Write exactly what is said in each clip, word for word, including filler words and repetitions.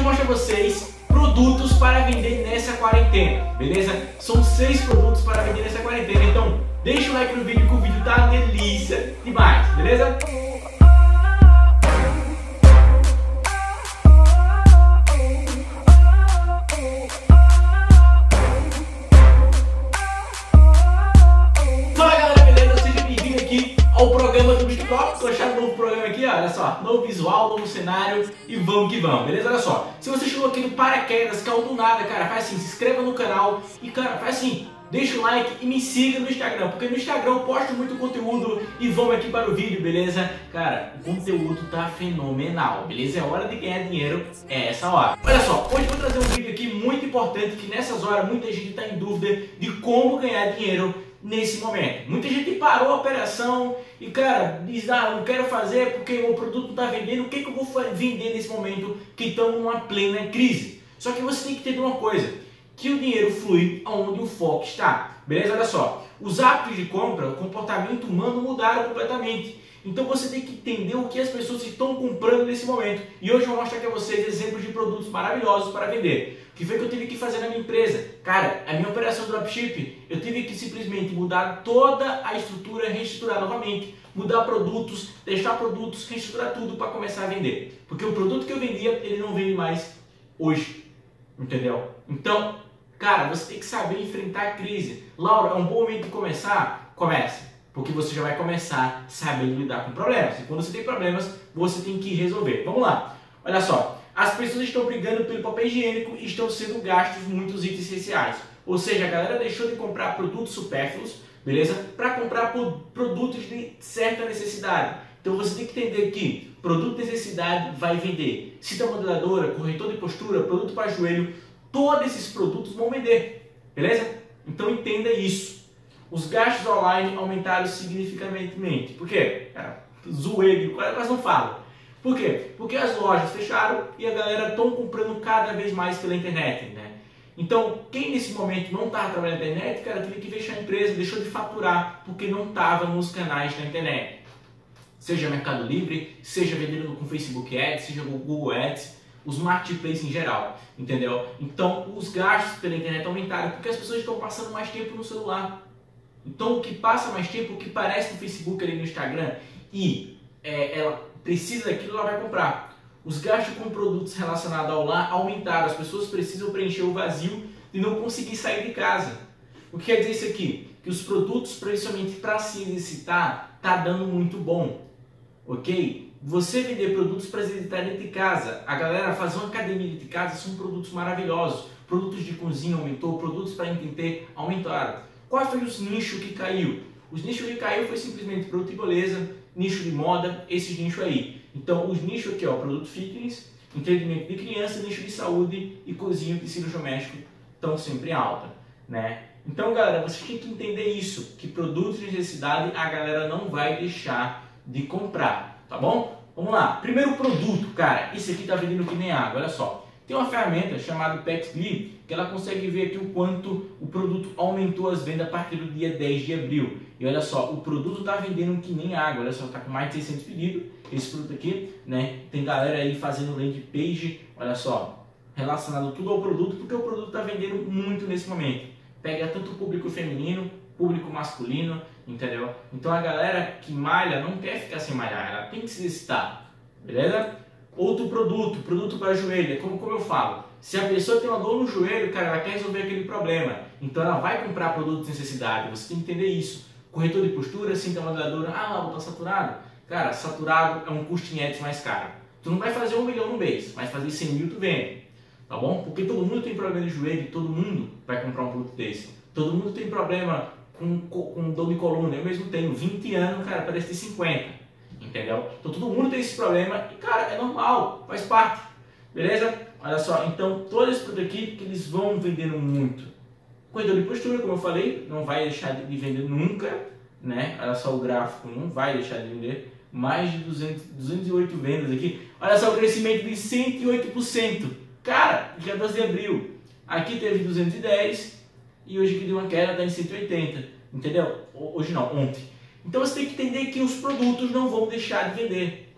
eu mostro a vocês produtos para vender nessa quarentena, beleza? São seis produtos para vender nessa quarentena, então deixa o like no vídeo que o vídeo tá delícia demais, beleza? Novo visual, novo cenário e vamos que vamos, beleza? Olha só, se você chegou aqui no paraquedas, caiu do nada, cara, faz assim, se inscreva no canal e, cara, faz assim, deixa o like e me siga no Instagram, porque no Instagram eu posto muito conteúdo e vamos aqui para o vídeo, beleza? Cara, o conteúdo tá fenomenal, beleza? É hora de ganhar dinheiro, é essa hora. Olha só, hoje eu vou trazer um vídeo aqui muito importante, que nessas horas muita gente tá em dúvida de como ganhar dinheiro nesse momento. Muita gente parou a operação e, cara, diz, ah, não quero fazer porque o meu produto não está vendendo, o que, que eu vou vender nesse momento que estamos numa plena crise? Só que você tem que ter uma coisa, que o dinheiro flui aonde o foco está, beleza? Olha só, os hábitos de compra, o comportamento humano mudaram completamente, então você tem que entender o que as pessoas estão comprando nesse momento. E hoje eu vou mostrar aqui a vocês exemplos de produtos maravilhosos para vender. O que foi que eu tive que fazer na minha empresa? Cara, a minha operação dropshipping, eu tive que simplesmente mudar toda a estrutura, reestruturar novamente, mudar produtos, deixar produtos, reestruturar tudo para começar a vender. Porque o produto que eu vendia, ele não vende mais hoje, entendeu? Então, cara, você tem que saber enfrentar a crise. Laura, é um bom momento de começar? Comece. Porque você já vai começar sabendo lidar com problemas. E quando você tem problemas, você tem que resolver. Vamos lá. Olha só. As pessoas estão brigando pelo papel higiênico e estão sendo gastos muitos itens essenciais. Ou seja, a galera deixou de comprar produtos supérfluos, beleza? Para comprar produtos de certa necessidade. Então você tem que entender que produto de necessidade vai vender. Cinta modeladora, corretor de postura, produto para joelho, todos esses produtos vão vender, beleza? Então entenda isso. Os gastos online aumentaram significativamente. Por quê? Cara, zoei, quase não falo. Por quê? Porque as lojas fecharam e a galera estão comprando cada vez mais pela internet, né? Então, quem nesse momento não estava trabalhando na internet, cara, teve que fechar a empresa, deixou de faturar, porque não estava nos canais da internet. Seja Mercado Livre, seja vendendo com Facebook Ads, seja com Google Ads, os marketplaces em geral, entendeu? Então, os gastos pela internet aumentaram, porque as pessoas estão passando mais tempo no celular. Então, o que passa mais tempo, o que parece no Facebook ali no Instagram, e é, ela... precisa daquilo, ela vai comprar. Os gastos com produtos relacionados ao lar aumentaram. As pessoas precisam preencher o vazio de não conseguir sair de casa. O que quer dizer isso aqui? Que os produtos, principalmente para se exercitar, tá dando muito bom. Ok? Você vender produtos para se exercitar dentro de casa. A galera fazer uma academia dentro de casa são produtos maravilhosos. Produtos de cozinha aumentou, produtos para entender aumentaram. Qual foi os nichos que caiu? Os nichos que caiu foi simplesmente produto e beleza, nicho de moda, esses nichos aí. Então, os nichos aqui, ó, produto fitness, entendimento de criança, nicho de saúde e cozinha de cirurgia doméstica estão sempre em alta, né? Então, galera, vocês têm que entender isso, que produtos de necessidade a galera não vai deixar de comprar, tá bom? Vamos lá. Primeiro produto, cara, isso aqui tá vendendo que nem água, olha só. Tem uma ferramenta chamada PexBli, que ela consegue ver aqui o quanto o produto aumentou as vendas a partir do dia dez de abril. E olha só, o produto tá vendendo que nem água, olha só, tá com mais de seiscentos pedidos, esse produto aqui, né? Tem galera aí fazendo landing page, olha só, relacionado tudo ao produto, porque o produto tá vendendo muito nesse momento. Pega tanto o público feminino, público masculino, entendeu? Então a galera que malha não quer ficar sem malhar, ela tem que se exercitar, beleza? Outro produto, produto para joelho, é como, como eu falo, se a pessoa tem uma dor no joelho, cara, ela quer resolver aquele problema, então ela vai comprar produtos de necessidade, você tem que entender isso. Corretor de postura, cinta modeladora, ah, lá, vou estar saturado. Cara, saturado é um custo em ads mais caro. Tu não vai fazer um milhão no mês, mas fazer cem mil tu vende, tá bom? Porque todo mundo tem problema de joelho, todo mundo vai comprar um produto desse. Todo mundo tem problema com, com dor de coluna, eu mesmo tenho vinte anos, cara, parece ter cinquenta. Entendeu? Então todo mundo tem esse problema e, cara, é normal, faz parte, beleza? Olha só, então todos esses produtos aqui que eles vão vendendo muito. Corretor de postura, como eu falei, não vai deixar de vender nunca, né? Olha só o gráfico, não vai deixar de vender. Mais de duzentos, duzentas e oito vendas aqui. Olha só o crescimento de cento e oito por cento. Cara, dia doze de abril. Aqui teve duzentos e dez e hoje aqui deu uma queda, tá em cento e oitenta, entendeu? Hoje não, ontem. Então você tem que entender que os produtos não vão deixar de vender.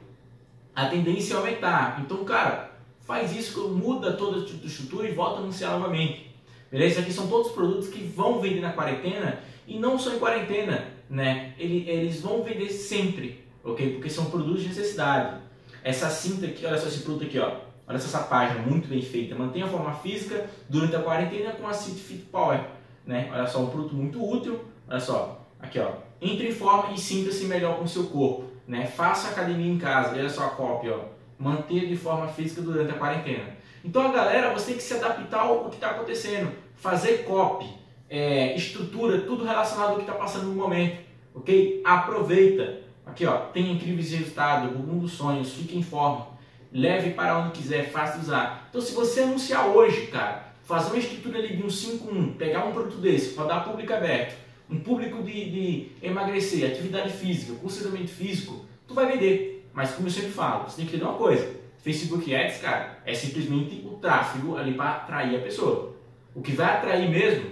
A tendência é aumentar. Então, cara, faz isso, muda todo tipo de estrutura e volta a anunciar novamente. Beleza? Isso aqui são todos os produtos que vão vender na quarentena e não só em quarentena, né? Eles vão vender sempre, ok? Porque são produtos de necessidade. Essa cinta aqui, olha só esse produto aqui, ó. Olha só essa página, muito bem feita. Mantenha a forma física durante a quarentena com a City Fit Power, né? Olha só, um produto muito útil. Olha só, aqui ó. Entre em forma e sinta-se melhor com o seu corpo, né? Faça academia em casa. Olha só a cópia, ó. Manter de forma física durante a quarentena. Então, a galera, você tem que se adaptar ao que está acontecendo. Fazer copy, é, estrutura, tudo relacionado ao que está passando no momento. Ok? Aproveita. Aqui, ó. Tem incríveis resultados, o mundo dos sonhos, fique em forma. Leve para onde quiser, fácil de usar. Então, se você anunciar hoje, cara, fazer uma estrutura ali de um cinco um, pegar um produto desse, rodar público aberto, um público de, de emagrecer, atividade física, condicionamento físico, tu vai vender. Mas como eu sempre falo, você tem que entender uma coisa. Facebook Ads, cara, é simplesmente o tráfego ali para atrair a pessoa. O que vai atrair mesmo,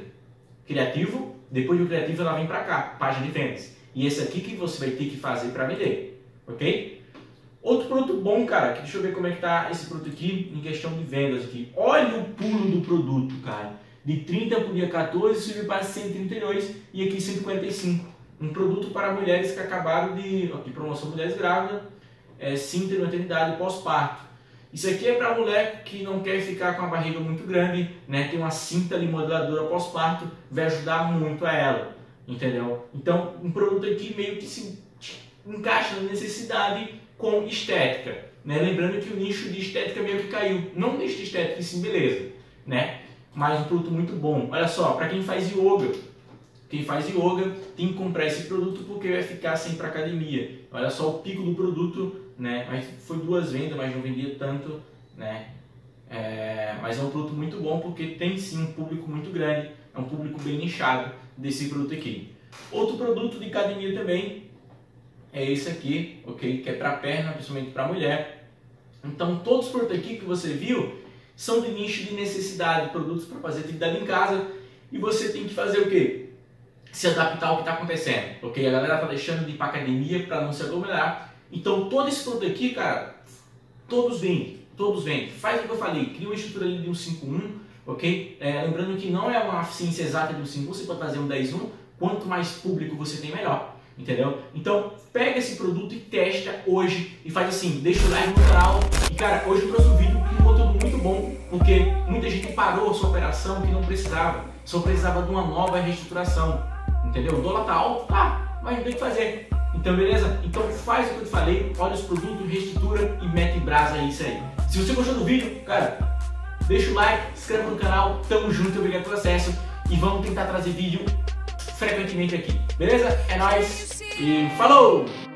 criativo, depois do criativo ela vem para cá, página de vendas. E esse aqui que você vai ter que fazer para vender, ok? Outro produto bom, cara, que deixa eu ver como é que tá esse produto aqui em questão de vendas aqui. Olha o pulo do produto, cara. De trinta por dia quatorze, subiu para cento e trinta e dois e aqui cento e quarenta e cinco. Um produto para mulheres que acabaram de... Aqui, promoção mulheres grávidas. É, Sinta de maternidade pós-parto. Isso aqui é para mulher que não quer ficar com a barriga muito grande, né? Tem uma cinta ali modeladora pós-parto, vai ajudar muito a ela, entendeu? Então, um produto aqui meio que se encaixa na necessidade com estética, né? Lembrando que o nicho de estética meio que caiu, não nicho de estética, sim, beleza, né? Mas um produto muito bom. Olha só, para quem faz yoga, quem faz yoga tem que comprar esse produto porque vai ficar sem para academia. Olha só o pico do produto. Né? Mas foi duas vendas, mas não vendia tanto, né? É, mas é um produto muito bom porque tem sim um público muito grande, é um público bem nichado desse produto aqui. Outro produto de academia também é esse aqui, ok? Que é para perna, principalmente para mulher. Então todos os produtos aqui que você viu são de nicho de necessidade, produtos para fazer atividade em casa e você tem que fazer o quê? Se adaptar ao que está acontecendo, ok? A galera está deixando de ir para academia para não se aglomerar. Então, todo esse produto aqui, cara, todos vendem, todos vendem. Faz o que eu falei, cria uma estrutura ali de um cinco um, ok? É, lembrando que não é uma ciência exata de um cinco um, você pode fazer um dez um, quanto mais público você tem, melhor, entendeu? Então, pega esse produto e testa hoje, e faz assim, deixa o like no canal, e cara, hoje eu trouxe um vídeo com um conteúdo muito bom, porque muita gente parou a sua operação que não precisava, só precisava de uma nova reestruturação, entendeu? O dólar tá alto, tá, mas não tem o que fazer. Então, beleza? Então faz o que eu te falei, olha os produtos, reestrutura e mete em brasa, é isso aí. Se você gostou do vídeo, cara, deixa o like, se inscreva no canal, tamo junto, obrigado pelo acesso e vamos tentar trazer vídeo frequentemente aqui, beleza? É nóis e falou!